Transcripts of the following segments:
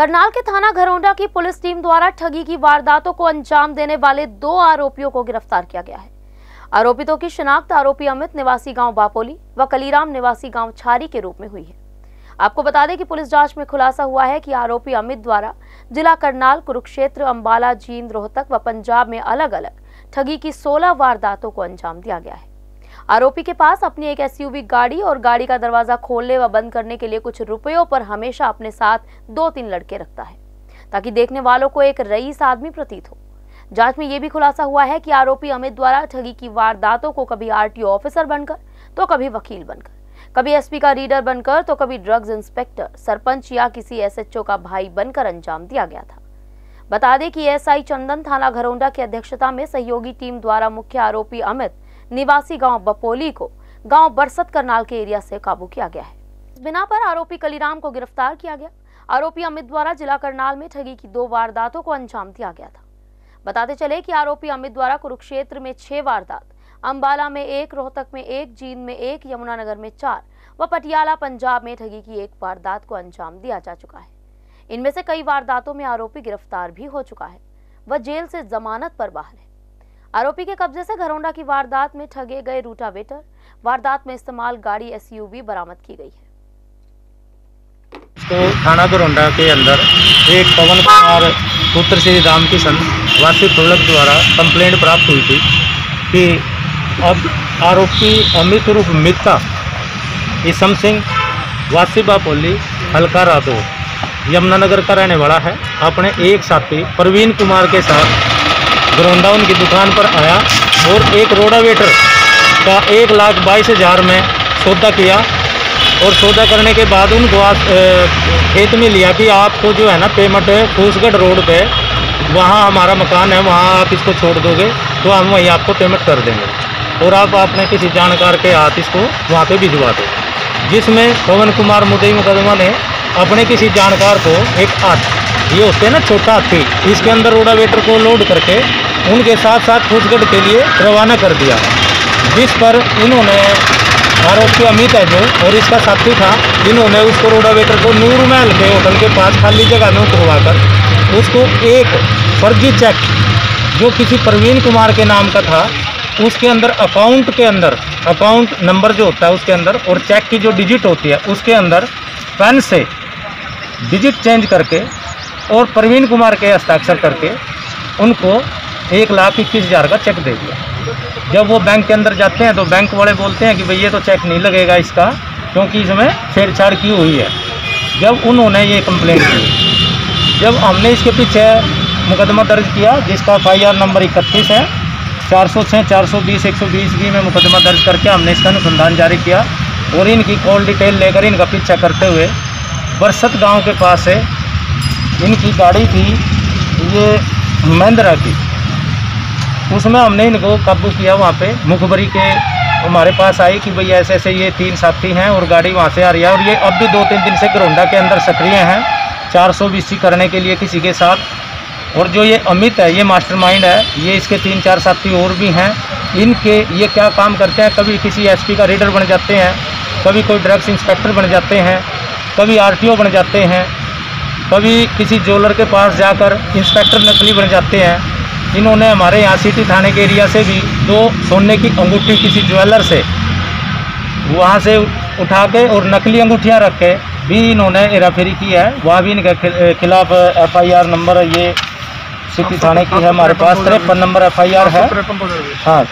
करनाल के थाना घरौंडा की पुलिस टीम द्वारा ठगी की वारदातों को अंजाम देने वाले दो आरोपियों को गिरफ्तार किया गया है। आरोपितों की शिनाख्त आरोपी अमित निवासी गांव बपौली व कलीराम निवासी गांव छारी के रूप में हुई है। आपको बता दें कि पुलिस जांच में खुलासा हुआ है कि आरोपी अमित द्वारा जिला करनाल, कुरुक्षेत्र, अम्बाला, जींद, रोहतक व पंजाब में अलग अलग ठगी की 16 वारदातों को अंजाम दिया गया है। आरोपी के पास अपनी एक एसयूवी गाड़ी और गाड़ी का दरवाजा खोलने व बंद करने के लिए कुछ रुपयों पर हमेशा अपने साथ 2-3 लड़के रखता है, ताकि देखने वालों को एक रईस आदमी प्रतीत हो। जांच में यह भी खुलासा हुआ है कि आरोपी अमित द्वारा ठगी की वारदातों को कभी आरटीओ ऑफिसर बनकर, तो कभी वकील बनकर, कभी एसपी का रीडर बनकर, तो कभी ड्रग्स इंस्पेक्टर, सरपंच या किसी एसएचओ का भाई बनकर अंजाम दिया गया था। बता दें कि एसआई चंदन थाना घरौंडा की अध्यक्षता में सहयोगी टीम द्वारा मुख्य आरोपी अमित निवासी गांव बपौली को गांव बरसत करनाल के एरिया से काबू किया गया है। इस बिना पर आरोपी कलीराम को गिरफ्तार किया गया। आरोपी अमित द्वारा जिला करनाल में ठगी की 2 वारदातों को अंजाम दिया गया था। बताते चले कि आरोपी अमित द्वारा कुरुक्षेत्र में 6 वारदात, अम्बाला में 1, रोहतक में 1, जींद में 1, यमुनानगर में 4 व पटियाला पंजाब में ठगी की 1 वारदात को अंजाम दिया जा चुका है। इनमें से कई वारदातों में आरोपी गिरफ्तार भी हो चुका है, वह जेल से जमानत पर बाहर है। आरोपी के कब्जे से घरौंडा की वारदात में ठगे गए रूटावेटर, वारदात में इस्तेमाल गाड़ी एसयूवी बरामद की गई है। तो थाना घरौंडा के अंदर एक पवन कुमार पुत्र श्री राम किशन वासी तुलक द्वारा कंप्लेंट प्राप्त हुई थी कि अब आरोपी अमित रूप मित्ता इसम सिंह वासी बपौली हल्का रादौर यमुनानगर का रहने वाला है, अपने एक साथी प्रवीन कुमार के साथ घरौंडा उनकी दुकान पर आया और एक रोटावेटर का 1,22,000 में सौदा किया और सौदा करने के बाद उनको खेत में लिया कि आपको जो है ना पेमेंट फूसगढ़ रोड पे वहाँ हमारा मकान है, वहाँ आप इसको छोड़ दोगे तो हम वहीं आपको पेमेंट कर देंगे और आप अपने किसी जानकार के हाथ इसको वहाँ पे भिजवा दो। जिसमें पवन कुमार मुद्दई मुकदमा ने अपने किसी जानकार को एक हाथ ये होते हैं ना छोटा हाथी, इसके अंदर रोटावेटर को लोड करके उनके साथ साथ फूसगढ़ के लिए रवाना कर दिया, जिस पर इन्होंने आरोपी अमित है जो और इसका साथी था, इन्होंने उसको रोटावेटर को नूर महल के होटल के पास खाली जगह में उतरवाकर उसको एक फर्जी चेक जो किसी प्रवीण कुमार के नाम का था उसके अंदर अकाउंट के अंदर अकाउंट नंबर जो होता है उसके अंदर और चेक की जो डिजिट होती है उसके अंदर पेन से डिजिट चेंज करके और प्रवीण कुमार के हस्ताक्षर करके उनको 1,21,000 का चेक दे दिया। जब वो बैंक के अंदर जाते हैं तो बैंक वाले बोलते हैं कि भाई ये तो चेक नहीं लगेगा इसका, क्योंकि इसमें छेड़छाड़ की हुई है। जब उन्होंने ये कंप्लेंट की, जब हमने इसके पीछे मुकदमा दर्ज किया जिसका FIR नंबर 31 है, 406, 420, 120B में मुकदमा दर्ज करके हमने इसका अनुसंधान जारी किया और इनकी कॉल डिटेल लेकर इनका पीछा करते हुए बरसत गांव के पास है, इनकी गाड़ी थी ये महिंद्रा की, उसमें हमने इनको काबू किया। वहाँ पे मुखबरी के हमारे पास आई कि भई ऐसे ऐसे ये 3 साथी हैं और गाड़ी वहाँ से आ रही है और ये अब भी 2-3 दिन से घरौंडा के अंदर सक्रिय हैं 420 करने के लिए किसी के साथ। और जो ये अमित है ये मास्टरमाइंड है, ये इसके 3-4 साथी और भी हैं। इनके ये क्या काम करते हैं, कभी किसी SP का रीडर बन जाते हैं, कभी कोई ड्रग्स इंस्पेक्टर बन जाते हैं, कभी RTO बन जाते हैं, कभी किसी ज्वेलर के पास जाकर इंस्पेक्टर नकली बन जाते हैं। इन्होंने हमारे यहाँ सिटी थाने के एरिया से भी 2 सोने की अंगूठी किसी ज्वेलर से वहाँ से उठा के और नकली अंगूठियाँ रख के भी इन्होंने हेराफेरी की है। वहाँ भी इनके खिलाफ FIR नंबर ये सिटी थाने की है हमारे पास 53 नंबर FIR है, हाँ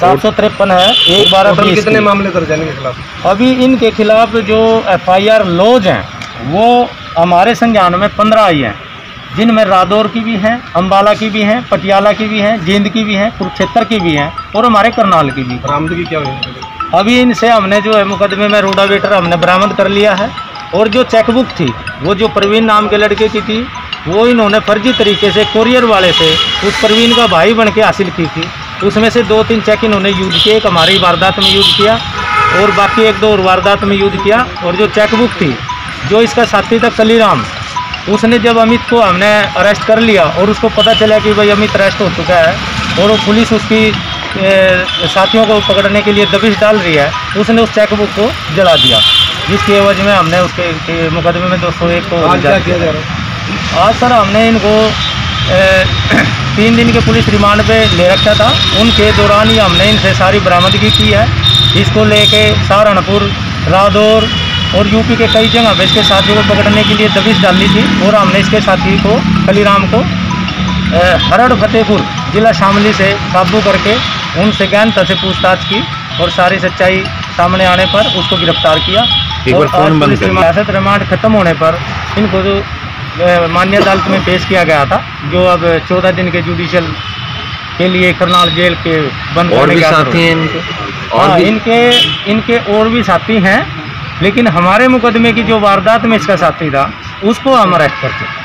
753 है। 1/12 कितने मामले दर्ज हैं इनके खिलाफ? अभी इनके खिलाफ जो FIR लॉज हैं वो हमारे संज्ञान में 15 आई हैं, जिनमें रादौर की भी हैं, अम्बाला की भी हैं, पटियाला की भी हैं, जींद की भी हैं, कुरुक्षेत्र की भी हैं और हमारे करनाल की भी। बरामदगी क्या हुई? अभी इनसे हमने जो है मुकदमे में रोटावेटर हमने बरामद कर लिया है और जो चेकबुक थी वो जो प्रवीण नाम के लड़के की थी वो इन्होंने फर्जी तरीके से कोरियर वाले से उस प्रवीण का भाई बन के हासिल की थी। उसमें से 2-3 चेक इन्होंने यूज किए, एक हमारी वारदात में यूज किया और बाकी 1-2 और वारदात में यूज किया। और जो चेकबुक थी जो इसका साथी था कलीराम, उसने जब अमित को हमने अरेस्ट कर लिया और उसको पता चला कि भाई अमित अरेस्ट हो चुका है और वो पुलिस उसकी साथियों को पकड़ने के लिए दबिश डाल रही है, उसने उस चेकबुक को जला दिया। जिसकी एवज में हमने उसके मुकदमे में 201 को उजागर किया जा रहा है। और सर हमने इनको 3 दिन के पुलिस रिमांड पे ले रखा था, उनके दौरान ही हमने इनसे सारी बरामदगी की है। इसको लेके सहारनपुर, रादौर और यूपी के कई जगह पर इसके साथियों को पकड़ने के लिए दबिश डाली थी और हमने इसके साथी को कलीराम को फतेहपुर जिला शामली से काबू करके उनसे गहनता से पूछताछ की और सारी सच्चाई सामने आने पर उसको गिरफ्तार किया। और हिरासत रिमांड खत्म होने पर इनको जो माननीय अदालत में पेश किया गया था, जो अब 14 दिन के जुडिशियल के लिए करनाल जेल के बंद होने के साथी हैं इनके। हाँ, इनके और भी साथी हैं, लेकिन हमारे मुकदमे की जो वारदात में इसका साथी था उसको हम अरेस्ट कर चुके हैं।